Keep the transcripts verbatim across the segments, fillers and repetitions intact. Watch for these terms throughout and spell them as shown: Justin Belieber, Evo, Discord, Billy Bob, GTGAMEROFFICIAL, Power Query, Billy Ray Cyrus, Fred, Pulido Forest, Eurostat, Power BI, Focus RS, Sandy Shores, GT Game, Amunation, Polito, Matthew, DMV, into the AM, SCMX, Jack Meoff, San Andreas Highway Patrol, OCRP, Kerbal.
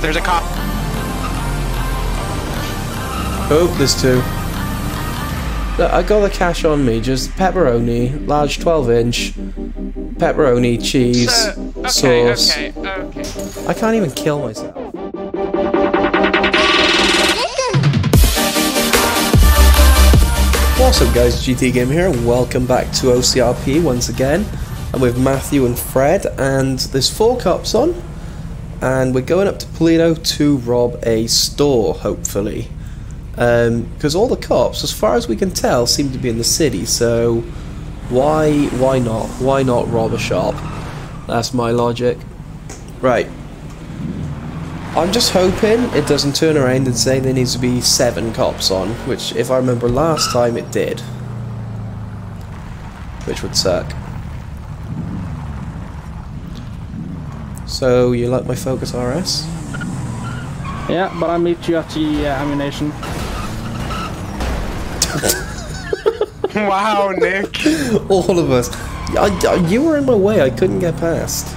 There's a cop. Oh, there's two. Look, I got the cash on me. Just pepperoni, large twelve inch, pepperoni, cheese, so, okay, sauce. Okay, okay. I can't even kill myself. What's up guys, G T Game here and welcome back to O C R P once again. I'm with Matthew and Fred and there's four cops on. And we're going up to Polito to rob a store, hopefully. Because um, all the cops, as far as we can tell, seem to be in the city, so why why not? Why not rob a shop? That's my logic. Right. I'm just hoping it doesn't turn around and say there needs to be seven cops on, which, if I remember last time, it did. Which would suck. So, you like my Focus R S? Yeah, but I'll meet you at the uh, Amunation. Wow, Nick! All of us. I, I, you were in my way, I couldn't get past.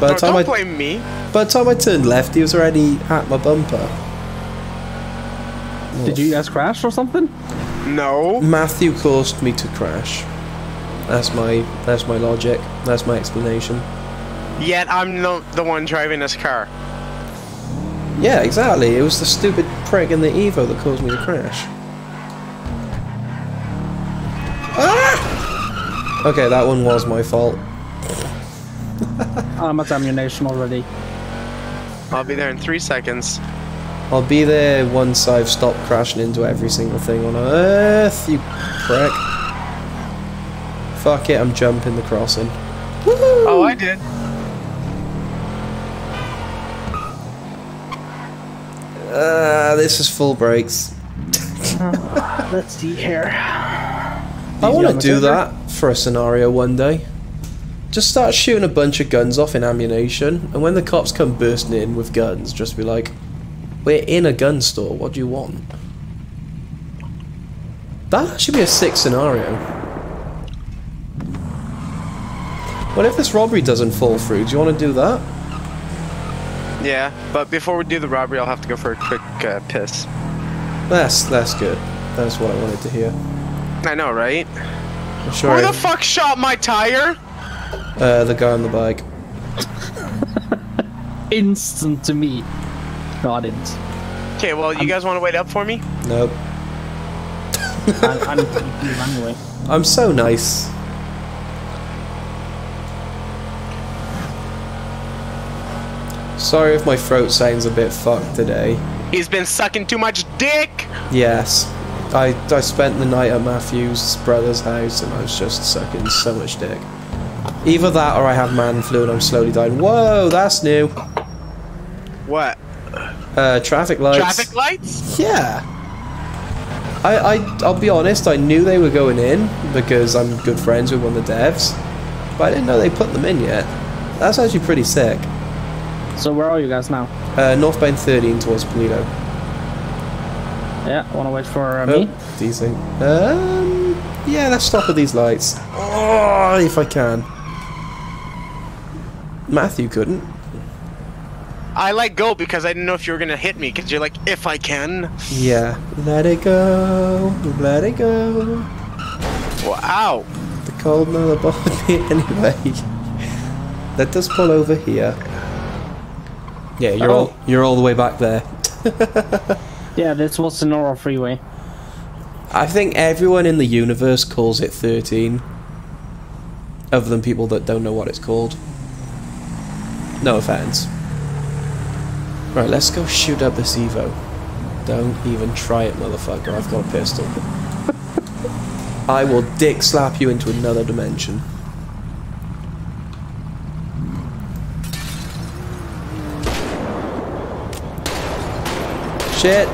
By the no, time don't I, blame me. By the time I turned left, he was already at my bumper. What? Did you guys crash or something? No. Matthew caused me to crash. That's my, that's my logic. That's my explanation. Yet I'm not the one driving this car. Yeah, exactly. It was the stupid prick in the Evo that caused me to crash. Ah! Okay, that one was my fault. I'm at ammunition already. I'll be there in three seconds. I'll be there once I've stopped crashing into every single thing on Earth, you prick. Fuck it, I'm jumping the crossing. Woo-hoo! Oh, I did. Uh, this is full brakes. uh, let's see here. These I want to do that for a scenario one day. Just start shooting a bunch of guns off in ammunition, and when the cops come bursting in with guns, just be like, we're in a gun store, what do you want? That should be a sick scenario. What if this robbery doesn't fall through? Do you want to do that? Yeah, but before we do the robbery, I'll have to go for a quick uh, piss. That's that's good. That's what I wanted to hear. I know, right? I'm sure. Who the fuck shot my tire? Uh, the guy on the bike. Instant to me. No, I didn't. Okay, well, you I'm... guys want to wait up for me? Nope. I, I'm anyway. I'm so nice. Sorry if my throat sounds a bit fucked today. He's been sucking too much dick! Yes. I, I spent the night at Matthew's brother's house and I was just sucking so much dick. Either that or I have man flu and I'm slowly dying. Whoa, that's new. What? Uh, traffic lights. Traffic lights? Yeah. I, I, I'll be honest, I knew they were going in because I'm good friends with one of the devs. But I didn't know they put them in yet. That's actually pretty sick. So where are you guys now? Uh, northbound thirteen towards Pulido. Yeah, want to wait for uh, oh, me? Decent. Um, yeah, let's stop at these lights. Oh, if I can. Matthew couldn't. I let go because I didn't know if you were going to hit me because you're like, if I can. Yeah. Let it go. Let it go. Wow. The cold mother bothered me anyway. Let us pull over here. Yeah, you're oh. all you're all the way back there. Yeah, this was the Nora freeway. I think everyone in the universe calls it thirteen. Other than people that don't know what it's called. No offense. Right, let's go shoot up this Evo. Don't even try it, motherfucker. I've got a pistol. I will dick slap you into another dimension. Shit!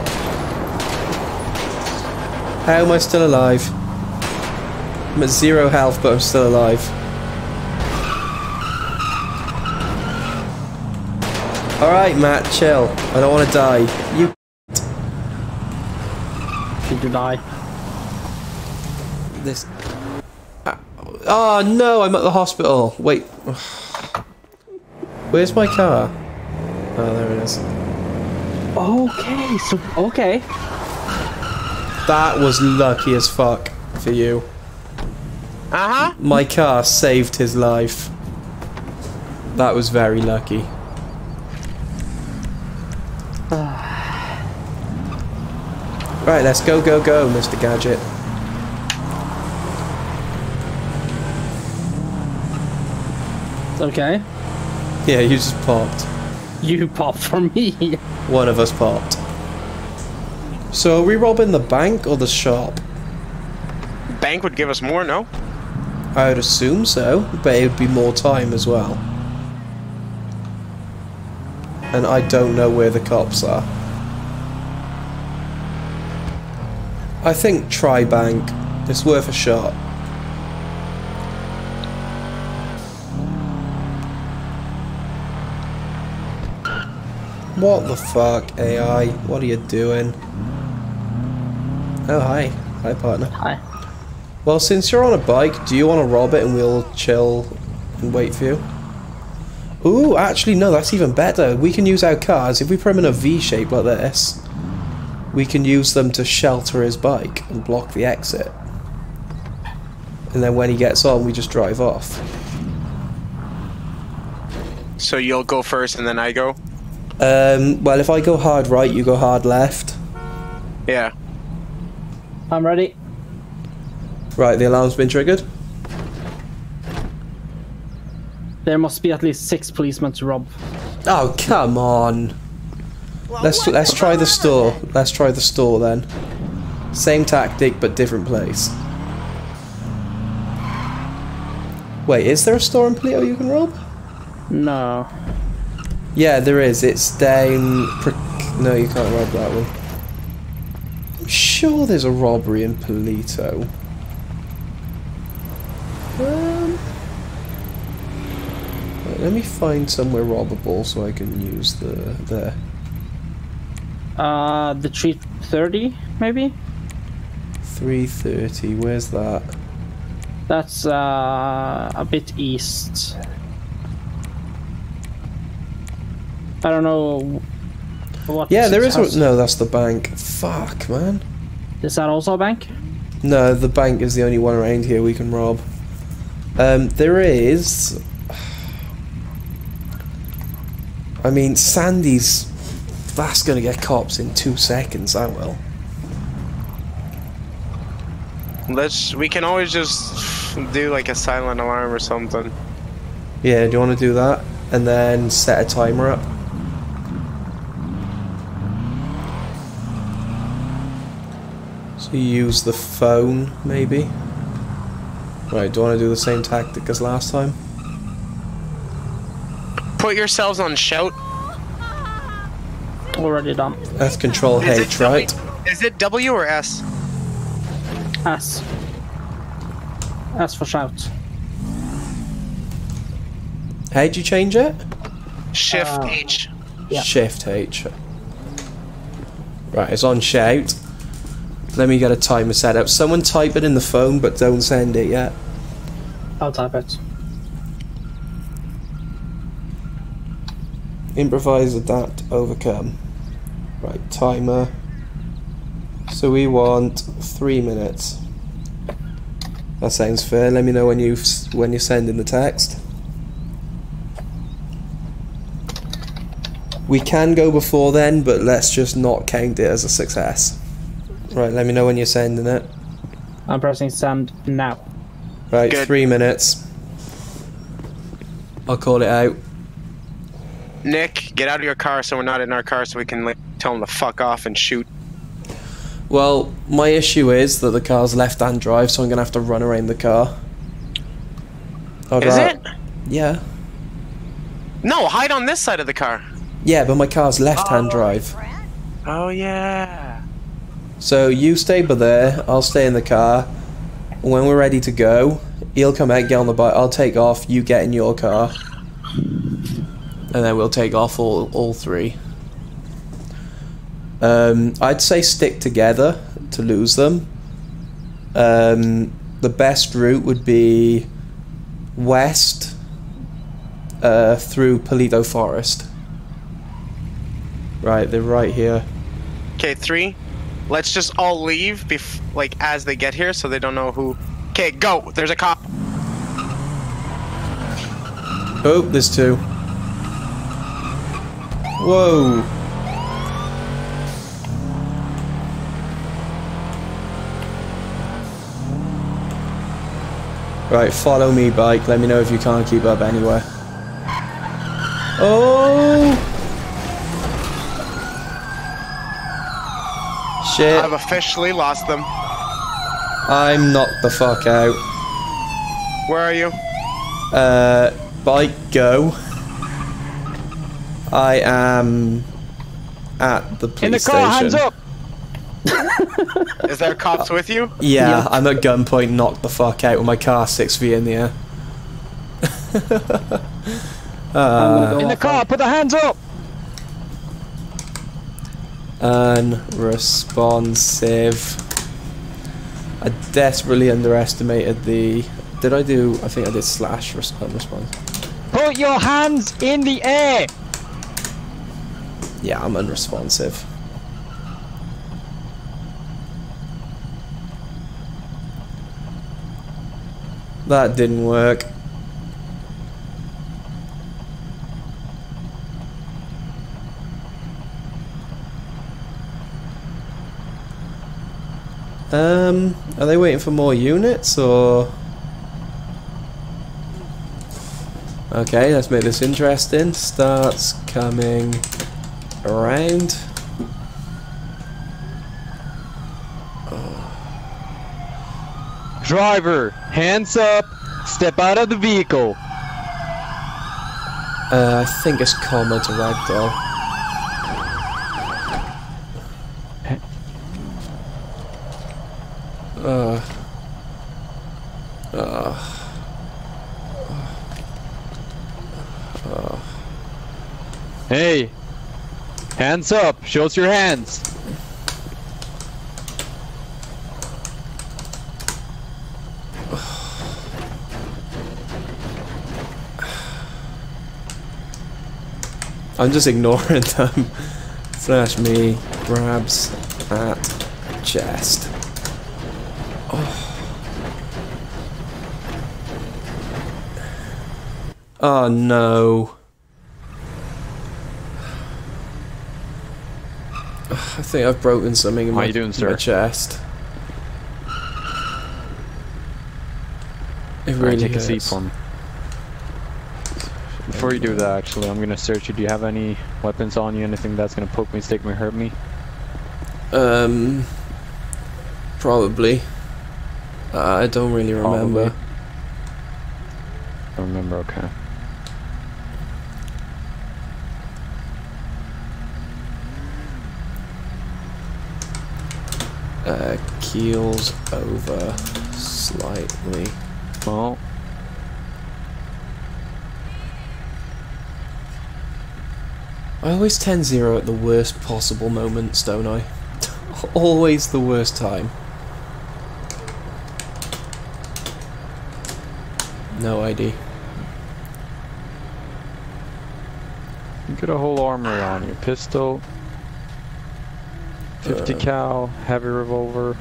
How am I still alive? I'm at zero health, but I'm still alive. Alright, Matt, chill. I don't want to die. You. Did you die? This. Oh no, I'm at the hospital. Wait. Where's my car? Oh, there it is. Okay, so okay. That was lucky as fuck for you. Uh-huh. My car saved his life. That was very lucky. Right, let's go, go, go, Mister Gadget. Okay. Yeah, you just popped. You popped for me. One of us popped. So, are we robbing the bank or the shop? Bank would give us more, no? I would assume so, but it would be more time as well. And I don't know where the cops are. I think try bank. It's worth a shot. What the fuck, A I? What are you doing? Oh, hi. Hi, partner. Hi. Well, since you're on a bike, do you want to rob it and we'll chill and wait for you? Ooh, actually, no, that's even better. We can use our cars. If we put them in a V-shape like this, we can use them to shelter his bike and block the exit. And then when he gets on, we just drive off. So you'll go first and then I go? Um, well, if I go hard right, you go hard left. Yeah. I'm ready. Right, the alarm's been triggered. There must be at least six policemen to rob. Oh, come on. Well, let's let's try the store. Let's try the store then. Same tactic, but different place. Wait, is there a store in Polito you can rob? No. Yeah, there is. It's down... No, you can't rob that one. I'm sure there's a robbery in Polito. Um, right, let me find somewhere robbable so I can use the... the... Uh, the three thirty, maybe? three thirty, where's that? That's uh, a bit east. I don't know what... Yeah, there is... A, no, that's the bank. Fuck, man. Is that also a bank? No, the bank is the only one around here we can rob. Um, there is... I mean, Sandy's... That's gonna get cops in two seconds, I will. Let's... We can always just do like a silent alarm or something. Yeah, do you want to do that? And then set a timer up. So you use the phone, maybe? Right, do you want to do the same tactic as last time? Put yourselves on shout. Already done. That's control is H, right? W, is it W or S? S. S for shout. How'd you change it? Shift uh, H. Yeah. Shift H. Right, it's on shout. Let me get a timer set up. Someone type it in the phone, but don't send it yet. I'll type it. Improvise, adapt, overcome. Right, timer. So we want three minutes. That sounds fair. Let me know when you when you're sending the text. We can go before then, but let's just not count it as a success. Right, let me know when you're sending it. I'm pressing send now. Right, good. Three minutes. I'll call it out. Nick, get out of your car so we're not in our car so we can like, tell them to fuck off and shoot. Well, my issue is that the car's left-hand drive, so I'm going to have to run around the car. I'll is drive. It? Yeah. No, hide on this side of the car. Yeah, but my car's left-hand oh, drive. Oh, yeah. So you stay by there, I'll stay in the car. When we're ready to go, he'll come out, get on the bike, I'll take off, you get in your car. And then we'll take off all, all three. Um, I'd say stick together to lose them. Um, the best route would be west uh, through Pulido Forest. Right, they're right here. Okay, three. Let's just all leave, bef like, as they get here, so they don't know who... Okay, go! There's a cop! Oh, there's two. Whoa! Right, follow me, bike. Let me know if you can't keep up anywhere. Oh! Shit. I've officially lost them. I'm knocked the fuck out. Where are you? Uh, bike, go. I am at the police station. In the car, hands up! Is there cops with you? Yeah, yeah, I'm at gunpoint, knocked the fuck out with my car six feet in the air. uh, go in the car, put the hands up! Unresponsive. I desperately underestimated the... Did I do... I think I did slash unresponsive. Put your hands in the air! Yeah, I'm unresponsive. That didn't work. Um, are they waiting for more units, or...? Okay, let's make this interesting. Starts coming around. Driver, hands up, step out of the vehicle. Uh, I think it's comma to ragdoll. Uh. Uh. Uh. Hey, hands up, show us your hands. I'm just ignoring them. Slash me, grabs at chest. Oh, oh no. I think I've broken something in my, How you doing, sir? my chest. It really All right, take hurts. a seat for me. Before you do that, actually, I'm gonna search you. Do you have any weapons on you? Anything that's gonna poke me, stick me, hurt me? Um, probably. Uh, I don't really remember. Probably. I remember, okay. Uh, keels over slightly. Well. I always ten zero at the worst possible moments, don't I? Always the worst time. No I D. You got a whole armory on you. Pistol, fifty uh, cal, heavy revolver.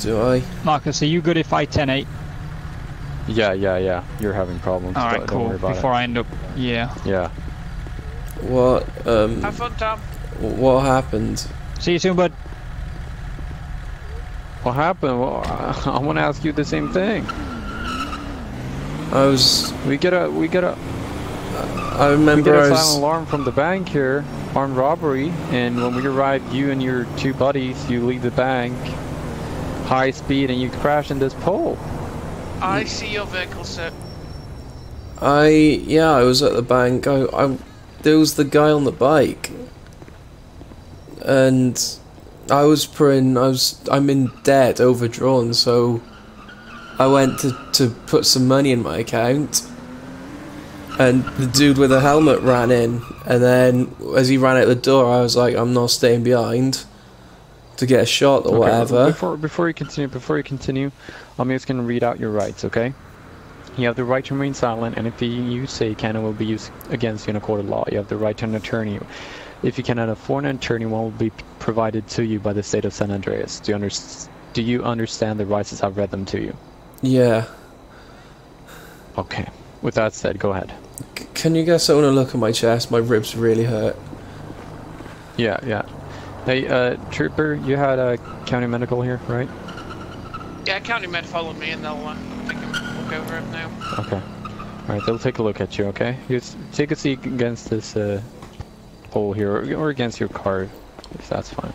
Do I? Marcus, are you good if I ten eight? Yeah, yeah, yeah. You're having problems. Alright, cool. Don't worry about Before it. I end up... Yeah. Yeah. What, um... Have fun, Tom. What happened? See you soon, bud. What happened? Well, I, I want to ask you the same thing. I was... We get a... We get a... I remember we get a I was... silent alarm from the bank here. Armed robbery. And when we arrived, you and your two buddies, you leave the bank. High speed, and you crash in this pole. I see your vehicle, sir. I... Yeah, I was at the bank. I... I There was the guy on the bike, and I was putting, I was, I'm in debt, overdrawn. So I went to to put some money in my account, and the dude with the helmet ran in. And then as he ran out the door, I was like, I'm not staying behind to get a shot or okay, whatever. Before before you continue, before you continue, I'm just gonna read out your rights, okay? You have the right to remain silent, and if you say can, it will be used against you in a court of law. You have the right to an attorney. If you cannot afford an attorney, one will be provided to you by the state of San Andreas. Do you, under do you understand the rights as I've read them to you? Yeah. Okay. With that said, go ahead. C can you guys own a look at my chest? My ribs really hurt. Yeah, yeah. Hey, uh, Trooper, you had a county medical here, right? Yeah, county med followed me, and they'll uh, take a look over it now. Okay. Alright, they'll take a look at you, okay? You take a seat against this, uh, pole here, or, or against your car, if that's fine.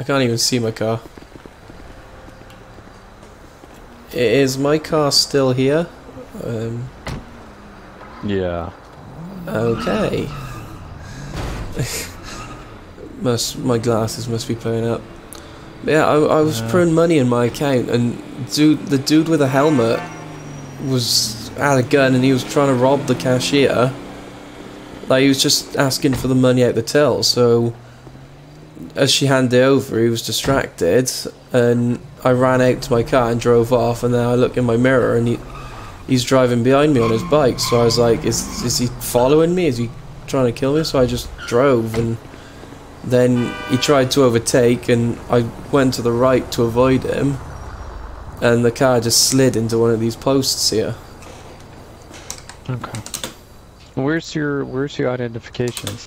I can't even see my car. Is my car still here? Um... Yeah. Okay. Must, my glasses must be playing up. Yeah, I, I was yeah. putting money in my account, and dude, the dude with the helmet was had a gun, and he was trying to rob the cashier. Like, he was just asking for the money out the till. So as she handed it over, he was distracted, and I ran out to my car and drove off. And then I looked in my mirror, and he he's driving behind me on his bike. So I was like, is is he following me? Is he trying to kill me? So I just drove, and then he tried to overtake, and I went to the right to avoid him, and the car just slid into one of these posts here. Okay. Where's your where's your identifications?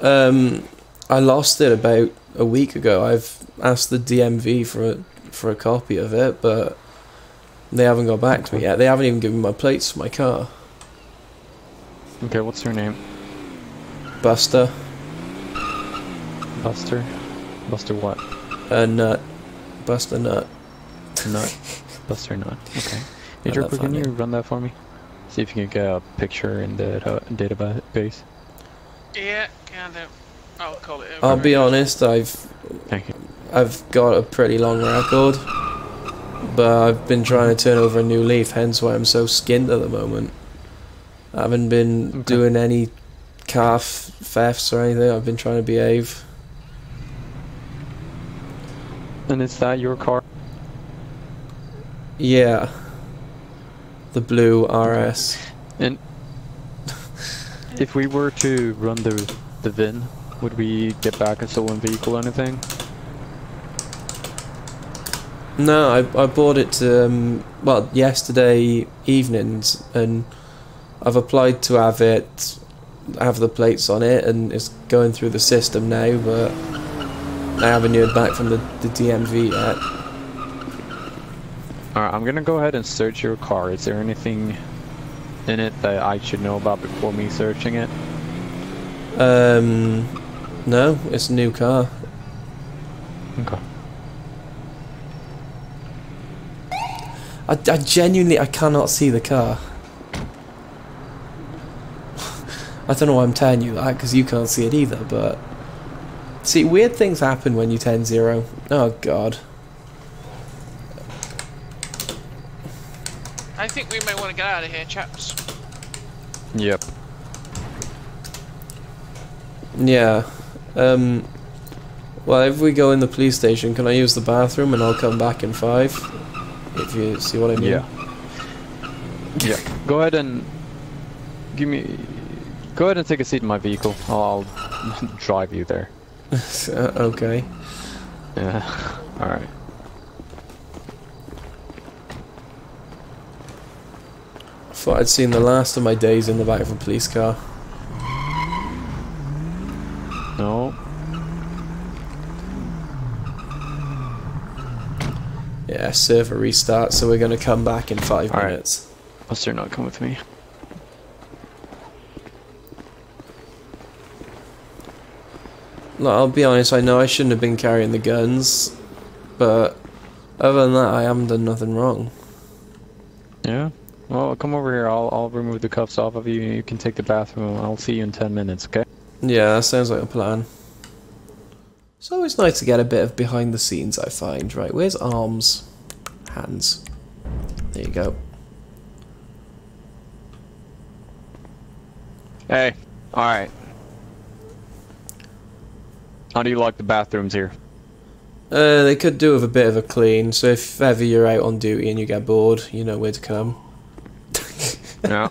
Um, I lost it about a week ago. I've asked the D M V for a, for a copy of it, but they haven't got back to me yet. They haven't even given me my plates for my car. Okay, what's your name? Buster. Buster? Buster what? A uh, nut. Buster Nut. Nut? Buster Nut. Okay. Hey, Jordan, can you run that for me? See if you can get a picture in the uh, database. Yeah, kind of. I'll call it over. I'll be honest, I've... Thank you. I've got a pretty long record, but I've been trying to turn over a new leaf, hence why I'm so skinned at the moment. I haven't been okay. doing any car thefts or anything. I've been trying to behave. And is that your car? Yeah. The blue R S. And if we were to run the the V I N, would we get back a stolen vehicle or anything? No, I I bought it um, well yesterday evenings, and I've applied to have it, have the plates on it, and it's going through the system now, but I haven't heard back from the, the D M V yet. Alright, I'm gonna go ahead and search your car. Is there anything in it that I should know about before me searching it? Um, no, it's a new car. Okay. I, I genuinely, I cannot see the car. I don't know why I'm telling you that, because you can't see it either, but... See, weird things happen when you ten zero. Oh, God. I think we may want to get out of here, chaps. Yep. Yeah. Um... Well, if we go in the police station, can I use the bathroom, and I'll come back in five? If you see what I mean. Yeah. Yeah. Go ahead and... Give me... Go ahead and take a seat in my vehicle. I'll drive you there. Okay. Yeah. All right. Thought I'd seen the last of my days in the back of a police car. No. Yeah, server restart. So we're gonna come back in five All minutes. Right. Buster, not come with me. Look, I'll be honest, I know I shouldn't have been carrying the guns, but other than that, I haven't done nothing wrong. Yeah? Well, come over here, I'll, I'll remove the cuffs off of you, and you can take the bathroom, and I'll see you in ten minutes, okay? Yeah, that sounds like a plan. It's always nice to get a bit of behind the scenes, I find. Right, where's arms? Hands. There you go. Hey, alright. How do you like the bathrooms here? Uh, they could do with a bit of a clean, so if ever you're out on duty and you get bored, you know where to come. Yeah.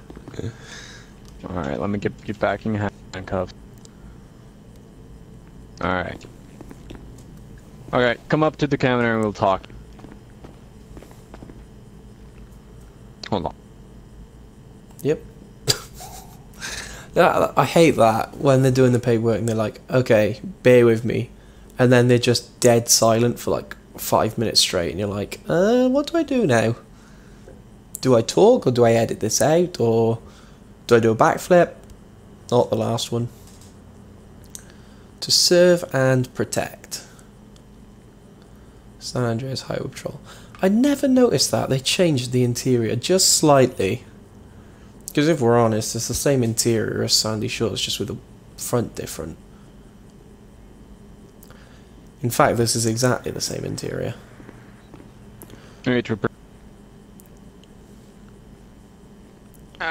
Alright, let me get, get back in your handcuffs. Alright. Alright, come up to the camera and we'll talk. Hold on. Yep. That, I hate that when they're doing the paperwork and they're like, okay, bear with me. And then they're just dead silent for like five minutes straight and you're like, uh, what do I do now? Do I talk or do I edit this out or do I do a backflip? Not the last one. To serve and protect. San Andreas Highway Patrol. I never noticed that. They changed the interior just slightly. Because if we're honest, it's the same interior as Sandy Shores, just with the front different. In fact, this is exactly the same interior. Howdy,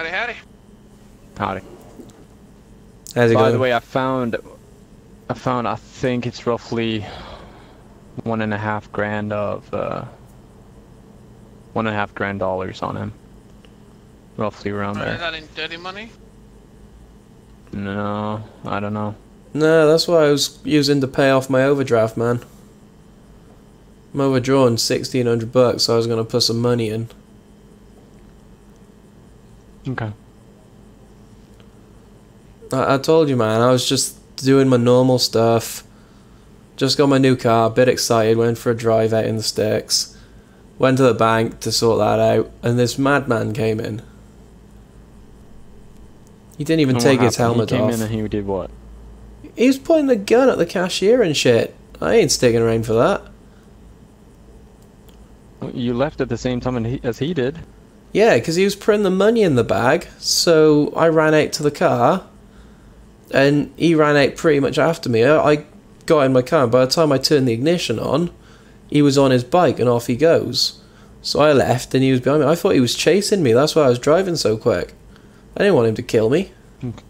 howdy. Howdy. How's it By going? the way, I found, I found, I think it's roughly one and a half grand of, uh, one and a half grand dollars on him. Roughly around there. Is that in dirty money? No, I don't know. No, that's why I was using to pay off my overdraft, man. I'm overdrawn sixteen hundred bucks, so I was going to put some money in. Okay. I, I told you, man, I was just doing my normal stuff. Just got my new car, a bit excited, went for a drive out in the sticks. Went to the bank to sort that out, and this madman came in. He didn't even take his helmet off. He came in and he did what? He was pointing a gun at the cashier and shit. I ain't sticking around for that. You left at the same time as he did. Yeah, because he was putting the money in the bag, so I ran out to the car, and he ran out pretty much after me. I got in my car, and by the time I turned the ignition on, he was on his bike, and off he goes. So I left, and he was behind me. I thought he was chasing me. That's why I was driving so quick. I didn't want him to kill me. Okay.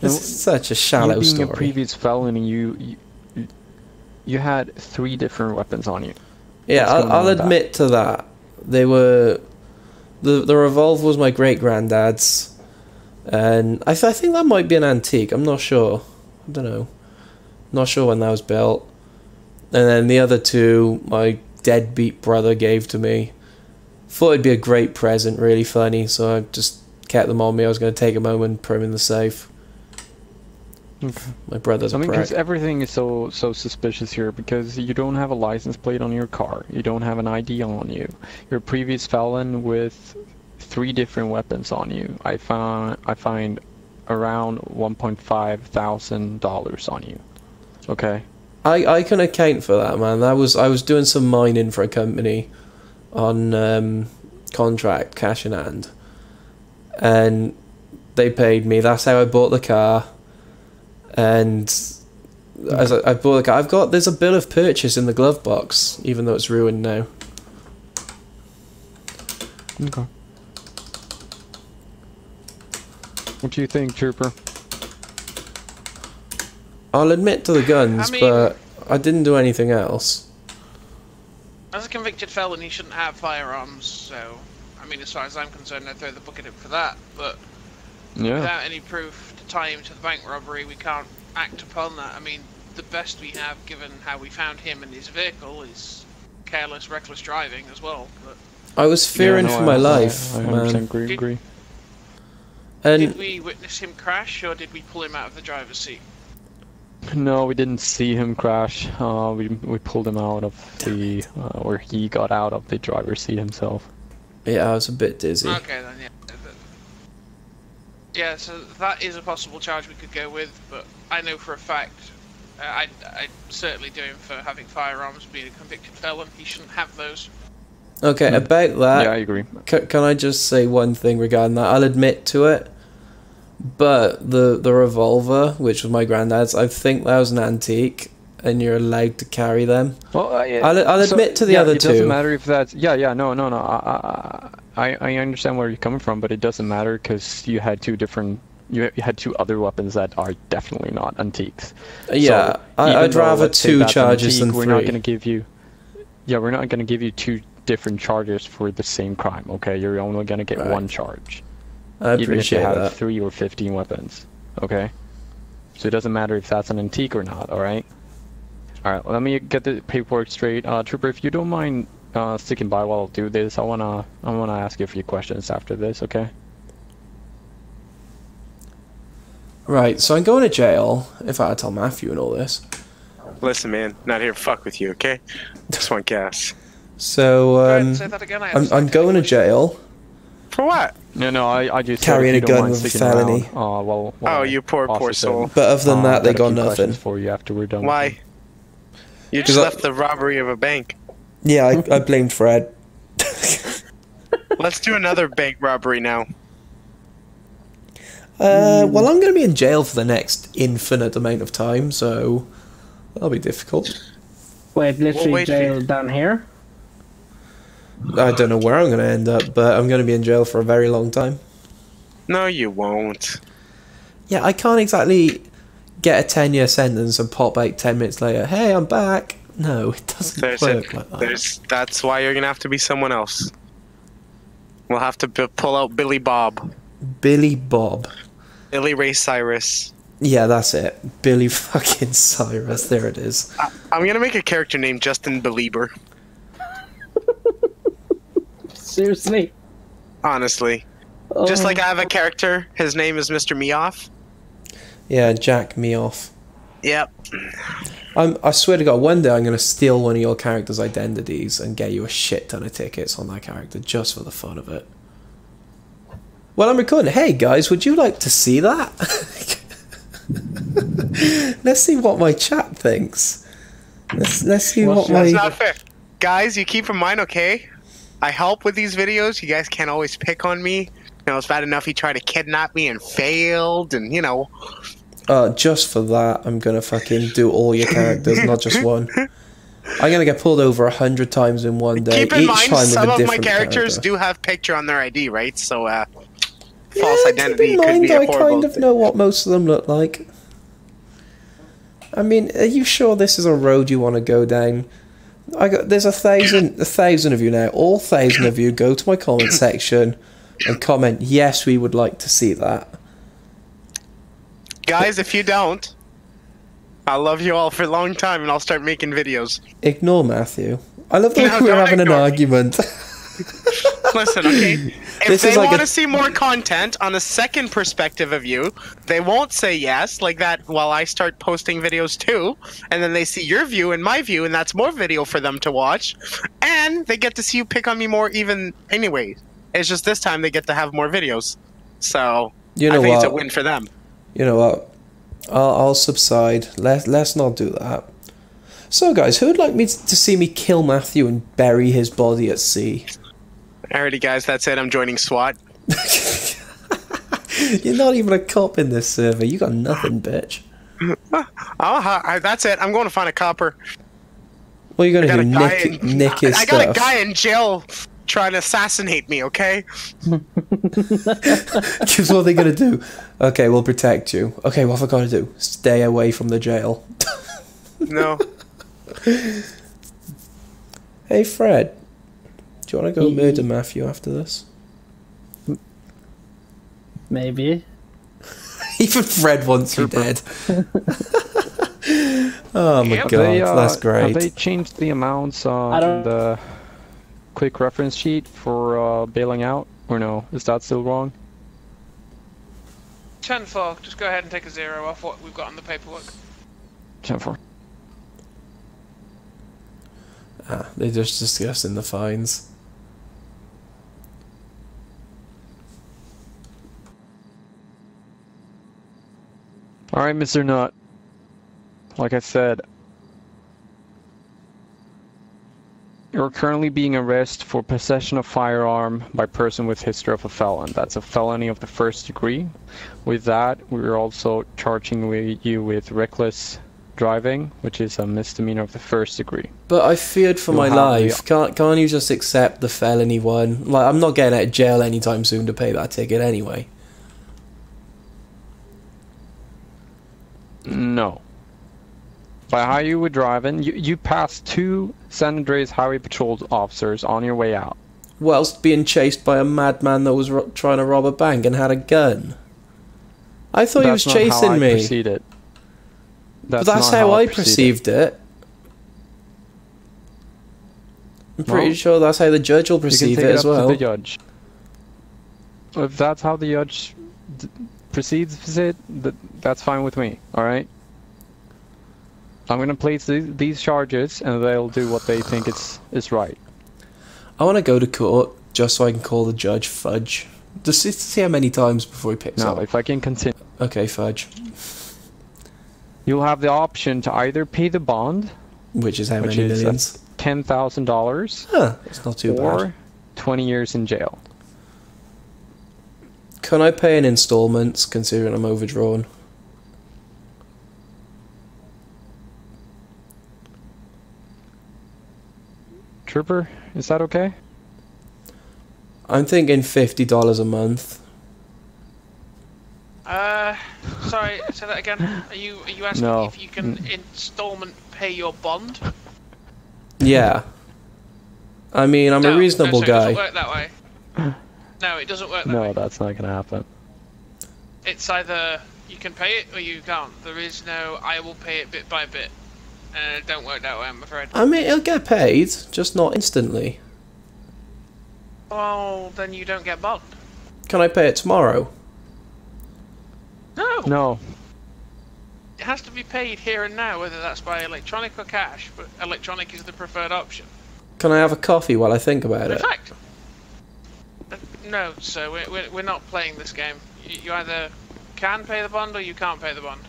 This now, is such a shallow being story. Being a previous felony, you, you you had three different weapons on you. Yeah, I'll, I'll admit that? to that. They were the the revolver was my great granddad's, and I th I think that might be an antique. I'm not sure. I don't know. Not sure when that was built. And then the other two, my deadbeat brother gave to me. Thought it'd be a great present, really funny, so I just kept them on me. I was going to take them home and put them in the safe. Okay. My brother's I a mean, prick. Because everything is so so suspicious here, because you don't have a license plate on your car. You don't have an I D on you. You're a previous felon with three different weapons on you. I found, I find around one point five thousand dollars on you. Okay. I, I can account for that, man. That was I was doing some mining for a company on um, contract, cash in hand. And they paid me. That's how I bought the car. And as I, I bought the car, I've got... There's a bill of purchase in the glove box, even though it's ruined now. Okay. What do you think, Trooper? I'll admit to the guns, I mean, but I didn't do anything else. As a convicted felon, he shouldn't have firearms, so... I mean, as far as I'm concerned, I'd throw the book at him for that, but... Yeah. Without any proof to tie him to the bank robbery, we can't act upon that. I mean, the best we have, given how we found him and his vehicle, is careless, reckless driving as well, but... I was fearing yeah, no, for my I, life, I, I man. Agree, agree. Did, did we witness him crash, or did we pull him out of the driver's seat? No, we didn't see him crash. Uh, we we pulled him out of the, uh, or he got out of the driver's seat himself. Yeah, I was a bit dizzy. Okay, then, yeah. Yeah, so that is a possible charge we could go with, but I know for a fact, uh, I I certainly do him for having firearms, being a convicted felon. He shouldn't have those. Okay, mm. about that. Yeah, I agree. Can, can I just say one thing regarding that? I'll admit to it. But the the revolver, which was my granddad's, I think that was an antique, and you're allowed to carry them. Well, uh, yeah. I'll, I'll admit so, to the yeah, other it two. It doesn't matter if that's... Yeah, yeah, no, no, no. I I, I understand where you're coming from, but it doesn't matter because you had two different... You had two other weapons that are definitely not antiques. Yeah, so I, I'd rather two charges antique, than we're three. We're not going to give you... Yeah, we're not going to give you two different charges for the same crime, okay? You're only gonna get right. one charge. I appreciate Even if you have that. three or fifteen weapons, okay? So it doesn't matter if that's an antique or not, alright? Alright, let me get the paperwork straight. Uh, Trooper, if you don't mind uh, sticking by while I do this, I wanna, I wanna ask you a few questions after this, okay? Right, so I'm going to jail if I tell Matthew and all this. Listen, man, not here to fuck with you, okay? Just one gas. So, um, Go ahead, again, I'm, I'm going to jail. For what? No, no, I, I just carrying a gun with a felony. Around, uh, while, while oh, you poor, poor soul. But other than that, uh, they got nothing for you after we're done. Why? You just left I, the robbery of a bank. Yeah, I, I blamed Fred. Let's do another bank robbery now. Uh, well, I'm going to be in jail for the next infinite amount of time, so that'll be difficult. Wait, literally we'll wait jail down here? I don't know where I'm going to end up, but I'm going to be in jail for a very long time. No, you won't. Yeah, I can't exactly get a ten-year sentence and pop out ten minutes later, hey, I'm back. No, it doesn't there's work a, like that. There's, that's why you're going to have to be someone else. We'll have to b pull out Billy Bob. Billy Bob. Billy Ray Cyrus. Yeah, that's it. Billy fucking Cyrus. There it is. I, I'm going to make a character named Justin Belieber. Seriously? Honestly. Oh. Just like I have a character, his name is Mister Meoff. Yeah, Jack Meoff. Yep. I'm, I swear to God, one day I'm going to steal one of your character's identities and get you a shit ton of tickets on that character just for the fun of it. Well, I'm recording. Hey, guys, would you like to see that? Let's see what my chat thinks. Let's, let's see well, what that's my... That's not fair. Guys, you keep in mind, okay? I help with these videos. You guys can't always pick on me. You know, it's bad enough you tried to kidnap me and failed and, you know... Uh, just for that, I'm going to fucking do all your characters, not just one. I'm going to get pulled over a hundred times in one day. Keep in each mind, time some of my characters character. do have picture on their I D, right? So, uh... False yeah, identity keep in mind, could be I kind of thing. know what most of them look like. I mean, are you sure this is a road you want to go down? I got there's a thousand, a thousand of you now. All thousand of you go to my comment section and comment. Yes, we would like to see that, guys. But if you don't, I'll love you all for a long time, and I'll start making videos. Ignore Matthew. I love that no, we're having an argument. Listen, okay? If this they like want to see more content on a second perspective of you, they won't say yes like that while I start posting videos too, and then they see your view and my view, and that's more video for them to watch, and they get to see you pick on me more even anyway. It's just this time they get to have more videos. So, you know I think what? it's a win for them. You know what? I'll, I'll subside. Let's, let's not do that. So, guys, who would like me to, to see me kill Matthew and bury his body at sea? Alrighty, guys, that's it. I'm joining SWAT. You're not even a cop in this server. You got nothing, bitch. Uh, that's it. I'm going to find a copper. What are you going to do? Nick, in, nick his I got stuff. a guy in jail trying to assassinate me, okay? Because what are they going to do? Okay, we'll protect you. Okay, what have I got to do? Stay away from the jail. No. Hey, Fred. Do you want to go murder Matthew after this? Maybe. Even Fred wants you dead. Oh my yep. god, they, uh, that's great. Have they changed the amounts on the quick reference sheet for uh, bailing out, or no? Is that still wrong? ten four, just go ahead and take a zero off what we've got on the paperwork. ten four. Ah, they're just discussing the fines. All right, Mister Nut. Like I said, you're currently being arrested for possession of firearm by person with history of a felon. That's a felony of the first degree. With that, we're also charging you with reckless driving, which is a misdemeanor of the first degree. But I feared for my life. Can't can't you just accept the felony one? Like, I'm not getting out of jail anytime soon to pay that ticket anyway. No. by how you were driving. You, you passed two San Andreas Highway Patrol officers on your way out. Whilst being chased by a madman that was ro trying to rob a bank and had a gun. I thought that's he was chasing how I me. That's it. That's, but that's how, how I perceived it. it. I'm pretty well, sure that's how the judge will perceive it, it as well. To the judge. If that's how the judge d perceives it, th that's fine with me. All right. I'm gonna place th these charges, and they'll do what they think it's is right. I want to go to court just so I can call the judge fudge. Just see how many times before he picks no, up. No, if I can continue. Okay, fudge. You'll have the option to either pay the bond, which is how which many is millions? Ten thousand dollars. Huh, it's not too or bad. Or twenty years in jail. Can I pay in installments, considering I'm overdrawn? Trooper, is that okay? I'm thinking fifty dollars a month. Uh, sorry, say that again. Are you are you asking no. if you can installment pay your bond? Yeah. I mean, I'm no, a reasonable no, sorry, guy. It doesn't work that way. No, it doesn't work that no, way. No, that's not going to happen. It's either you can pay it or you can't. There is no, I will pay it bit by bit. Uh, it don't work that way, I'm afraid. I mean, it'll get paid, just not instantly. Well, then you don't get bond. Can I pay it tomorrow? No. No. It has to be paid here and now, whether that's by electronic or cash, but electronic is the preferred option. Can I have a coffee while I think about it? In fact, no, sir, we're, we're not playing this game. You either can pay the bond or you can't pay the bond.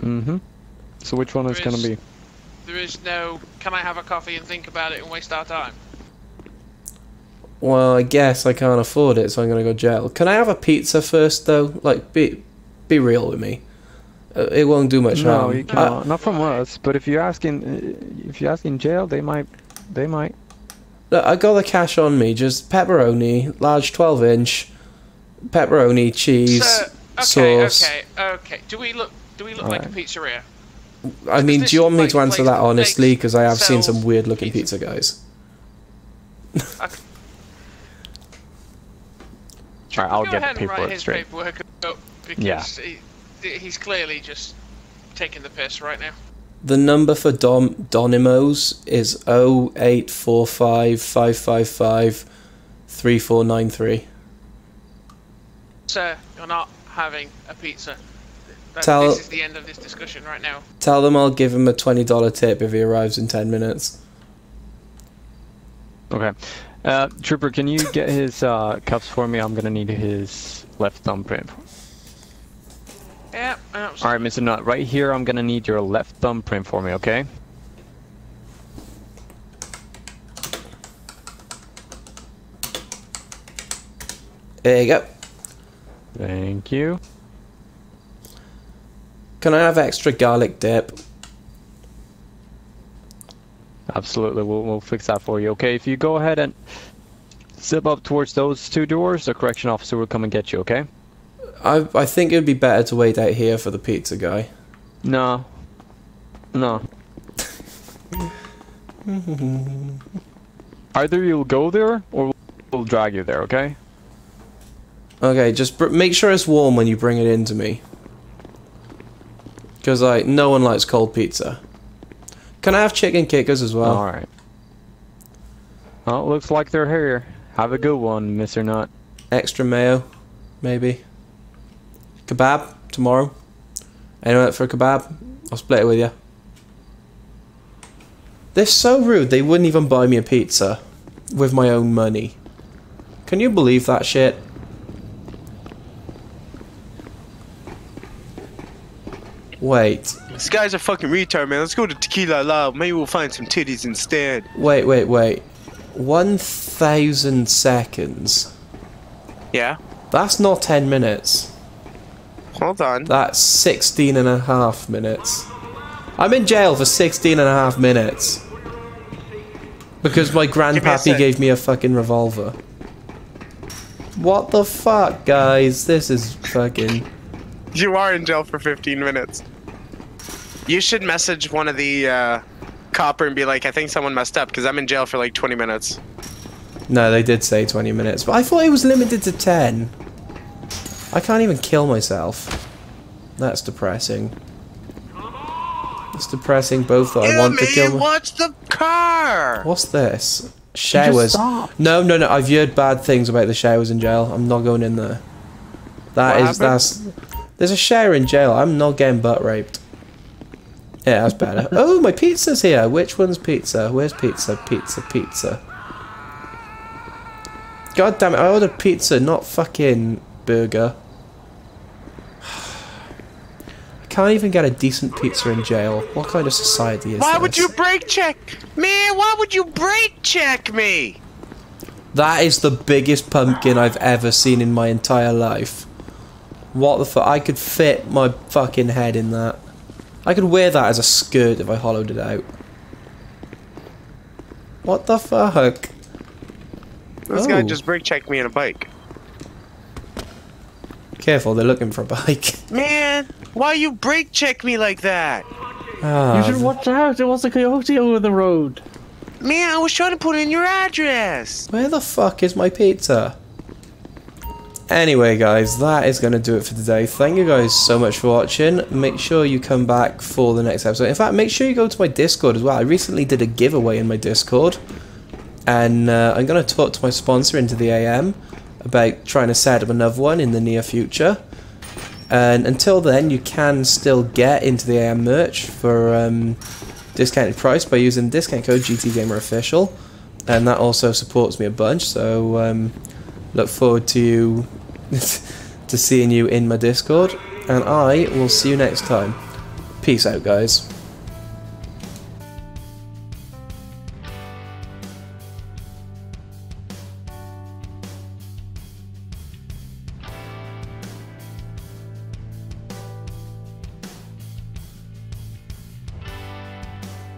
Mm-hmm. So which one is going to be? There is no, can I have a coffee and think about it and waste our time? Well, I guess I can't afford it, so I'm going to go jail. Can I have a pizza first, though? Like, be be real with me. Uh, it won't do much no, harm. You can't. I, Not from us. But if you ask in, if you ask in jail, they might, they might. Look, I got the cash on me. Just pepperoni, large twelve-inch, pepperoni, cheese, so, okay, sauce. Okay, okay, okay. Do we look? Do we look All like right. a pizzeria? I mean, do you want me like to answer that honestly? Because I have seen some weird-looking pizza. pizza guys. Okay. All right, I'll Go get the paperwork straight. Paperwork up because yeah. he, he's clearly just taking the piss right now. The number for Dom Donimos is oh eight four five five five five three four nine three. Sir, you're not having a pizza. That, tell, this is the end of this discussion right now. Tell them I'll give him a twenty dollar tip if he arrives in ten minutes. Okay. Uh, Trooper, can you get his uh, cuffs for me? I'm gonna need his left thumbprint. Yeah, absolutely. All right, Mister Nutt, right here, I'm gonna need your left thumbprint for me, okay? There you go. Thank you. Can I have extra garlic dip? Absolutely, we'll, we'll fix that for you. Okay, if you go ahead and zip up towards those two doors, the correction officer will come and get you, okay? I I think it would be better to wait out here for the pizza guy. No. No. Either you'll go there, or we'll drag you there, okay? Okay, just br make sure it's warm when you bring it in to me. Because, like, no one likes cold pizza. Can I have chicken kickers as well? Alright. Well, it looks like they're here. Have a good one, Mister Nutt. Extra mayo, maybe. Kebab, tomorrow. Anyone up for a kebab? I'll split it with you. They're so rude, they wouldn't even buy me a pizza. With my own money. Can you believe that shit? Wait. This guy's a fucking retard, man. Let's go to Tequila Love. Maybe we'll find some titties instead. Wait, wait, wait. one thousand seconds. Yeah? That's not ten minutes. Hold on. That's sixteen and a half minutes. I'm in jail for sixteen and a half minutes. Because my grandpappy gave me a fucking revolver. What the fuck, guys? This is fucking... You are in jail for fifteen minutes. You should message one of the uh, copper and be like, I think someone messed up because I'm in jail for like twenty minutes. No, they did say twenty minutes, but I thought it was limited to ten. I can't even kill myself. That's depressing. It's depressing both that I want to kill me. What's the car? What's this? Showers. No, no, no. I've heard bad things about the showers in jail. I'm not going in there. That what is happened? That's. There's a shower in jail. I'm not getting butt raped. Yeah, that's better. Oh, my pizza's here. Which one's pizza? Where's pizza? Pizza, pizza. God damn it! I ordered pizza, not fucking burger. I can't even get a decent pizza in jail. What kind of society is why this? Why would you brake check me? Why would you brake check me? That is the biggest pumpkin I've ever seen in my entire life. What the fuck? I could fit my fucking head in that. I could wear that as a skirt if I hollowed it out. What the fuck? This oh. guy just brake checked me in a bike. Careful, they're looking for a bike. Man, why you brake check me like that? Oh, you should watch out, there was a coyote over the road. Man, I was trying to put in your address. Where the fuck is my pizza? Anyway, guys, that is going to do it for today. Thank you guys so much for watching. Make sure you come back for the next episode. In fact, make sure you go to my Discord as well. I recently did a giveaway in my Discord. And uh, I'm going to talk to my sponsor, Into the A M, about trying to set up another one in the near future. And until then, you can still get Into the A M merch for um, discounted price by using discount code G T Gamer Official. And that also supports me a bunch, so um, look forward to you to seeing you in my Discord. And I will see you next time. Peace out, guys.